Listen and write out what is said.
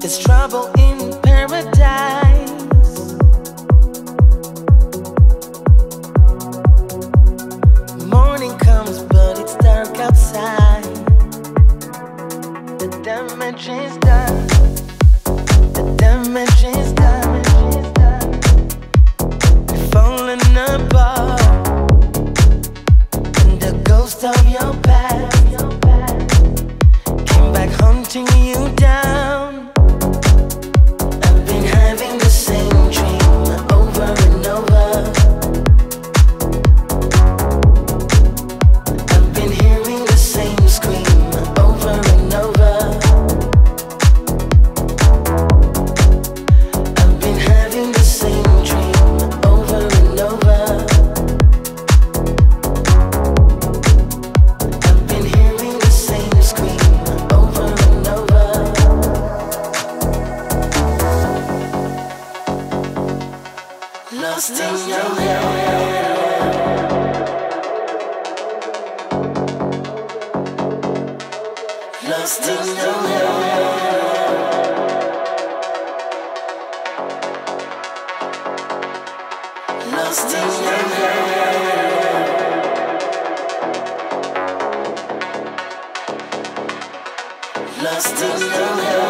There's trouble in paradise, morning comes but it's dark outside. The damage is done, the damage is done, you're falling apart, and the ghost of your past came back hunting you down. Lost in your head, lost in your head, lost in your head, lost in your head.